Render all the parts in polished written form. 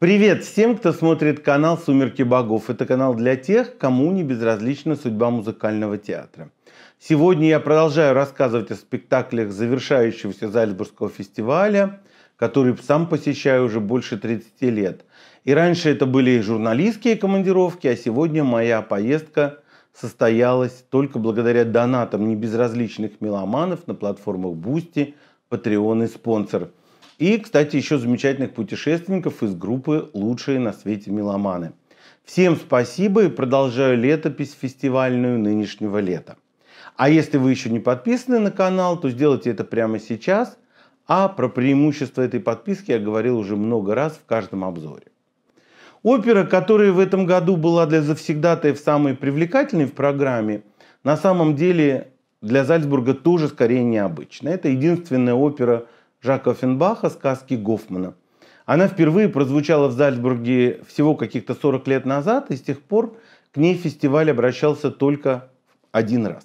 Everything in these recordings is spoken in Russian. Привет всем, кто смотрит канал «Сумерки богов». Это канал для тех, кому не безразлична судьба музыкального театра. Сегодня я продолжаю рассказывать о спектаклях завершающегося Зальцбургского фестиваля, который сам посещаю уже больше 30 лет. И раньше это были журналистские командировки, а сегодня моя поездка состоялась только благодаря донатам небезразличных меломанов на платформах Boosty, Patreon и Sponsr. И, кстати, еще замечательных путешественников из группы «Лучшие на свете меломаны». Всем спасибо и продолжаю летопись фестивальную нынешнего лета. А если вы еще не подписаны на канал, то сделайте это прямо сейчас. А про преимущества этой подписки я говорил уже много раз в каждом обзоре. Опера, которая в этом году была для завсегдатаев самой привлекательной в программе, на самом деле для Зальцбурга тоже скорее необычная. Это единственная опера Жака Оффенбаха «Сказки Гофмана». Она впервые прозвучала в Зальцбурге всего каких-то 40 лет назад, и с тех пор к ней фестиваль обращался только один раз.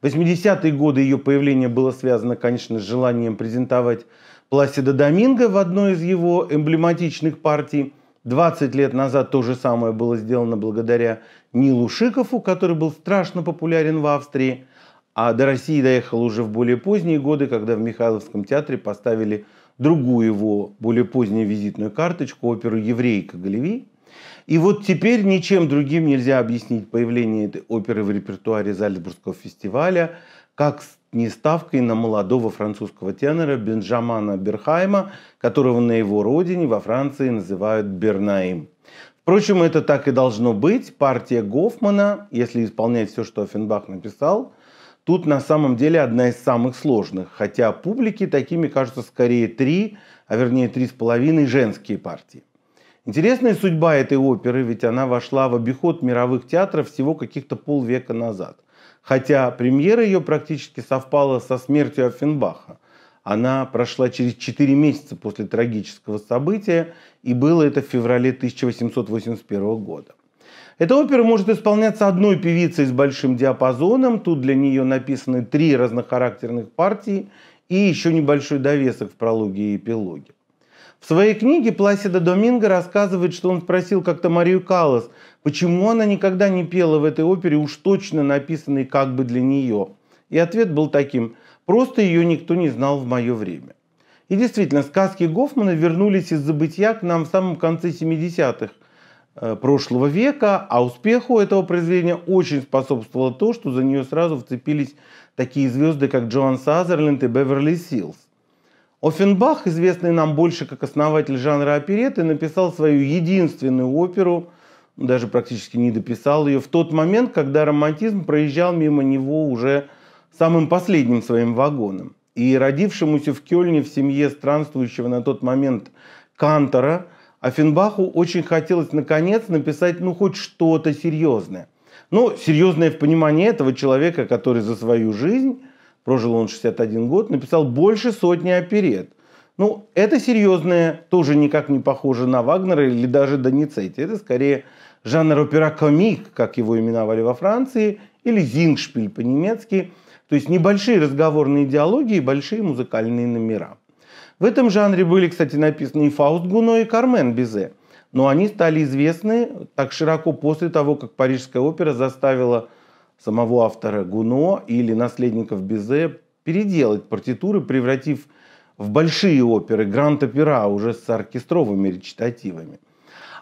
В 80-е годы ее появление было связано, конечно, с желанием презентовать Пласидо Доминго в одной из его эмблематичных партий. 20 лет назад то же самое было сделано благодаря Нилу Шикову, который был страшно популярен в Австрии. А до России доехал уже в более поздние годы, когда в Михайловском театре поставили другую его, более позднюю визитную карточку, оперу «Еврейка Галеви». И вот теперь ничем другим нельзя объяснить появление этой оперы в репертуаре Зальцбургского фестиваля, как не ставкой на молодого французского тенора Бенжамена Бернайма, которого на его родине во Франции называют Бернаим. Впрочем, это так и должно быть. Партия Гофмана, если исполнять все, что Оффенбах написал, тут на самом деле одна из самых сложных, хотя публике такими кажутся скорее три, а вернее 3,5 женские партии. Интересная судьба этой оперы, ведь она вошла в обиход мировых театров всего каких-то полвека назад, хотя премьера ее практически совпала со смертью Оффенбаха. Она прошла через 4 месяца после трагического события, и было это в феврале 1881 года. Эта опера может исполняться одной певицей с большим диапазоном. Тут для нее написаны 3 разнохарактерных партии и еще небольшой довесок в прологе и эпилоге. В своей книге Пласидо Доминго рассказывает, что он спросил как-то Марию Каллас, почему она никогда не пела в этой опере, уж точно написанной как бы для нее. И ответ был таким: просто ее никто не знал в мое время. И действительно, сказки Гофмана вернулись из забытия к нам в самом конце 70-х. Прошлого века, а успеху этого произведения очень способствовало то, что за нее сразу вцепились такие звезды, как Джоан Сазерленд и Беверли Силс. Оффенбах, известный нам больше как основатель жанра оперетты, написал свою единственную оперу, даже практически не дописал ее, в тот момент, когда романтизм проезжал мимо него уже самым последним своим вагоном. И родившемуся в Кёльне в семье странствующего на тот момент кантора Оффенбаху очень хотелось наконец написать хоть что-то серьезное. Но серьезное в понимании этого человека, который за свою жизнь, прожил он 61 год, написал больше 100 оперет. Это серьезное тоже никак не похоже на Вагнера или даже Доницетти. Это скорее жанр опера-комик, как его именовали во Франции, или зингшпиль по-немецки. То есть небольшие разговорные диалоги и большие музыкальные номера. В этом жанре были, кстати, написаны и Фауст Гуно, и Кармен Бизе, но они стали известны так широко после того, как Парижская опера заставила самого автора Гуно или наследников Бизе переделать партитуры, превратив в большие оперы, гранд-опера уже с оркестровыми речитативами.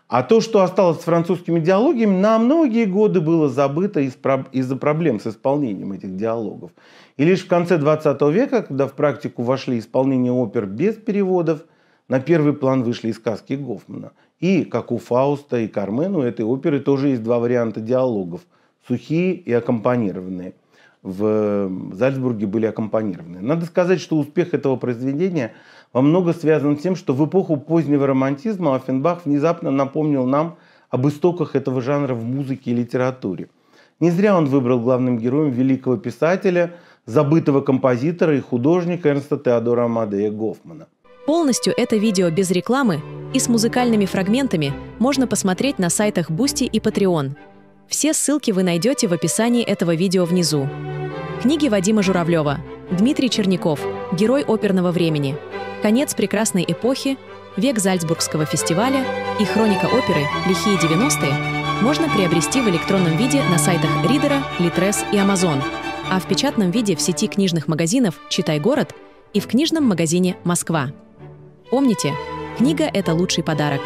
А то, что осталось с французскими диалогами, на многие годы было забыто из-за проблем с исполнением этих диалогов. И лишь в конце 20 века, когда в практику вошли исполнения опер без переводов, на первый план вышли и сказки Гофмана. И, как у Фауста и Кармен, у этой оперы тоже есть 2 варианта диалогов – сухие и аккомпанированные. В Зальцбурге были аккомпанированные. Надо сказать, что успех этого произведения во многом связан с тем, что в эпоху позднего романтизма Оффенбах внезапно напомнил нам об истоках этого жанра в музыке и литературе. Не зря он выбрал главным героем великого писателя, забытого композитора и художника Эрнста Теодора Амадея Гоффмана. Полностью это видео без рекламы и с музыкальными фрагментами можно посмотреть на сайтах Boosty и Patreon. Все ссылки вы найдете в описании этого видео внизу. Книги Вадима Журавлева, Дмитрий Чернявков, «Герой оперного времени», «Конец прекрасной эпохи», «Век Зальцбургского фестиваля» и хроника оперы «Лихие 90-е» можно приобрести в электронном виде на сайтах Ридера, Литрес и Амазон, а в печатном виде в сети книжных магазинов «Читай город» и в книжном магазине «Москва». Помните, книга – это лучший подарок.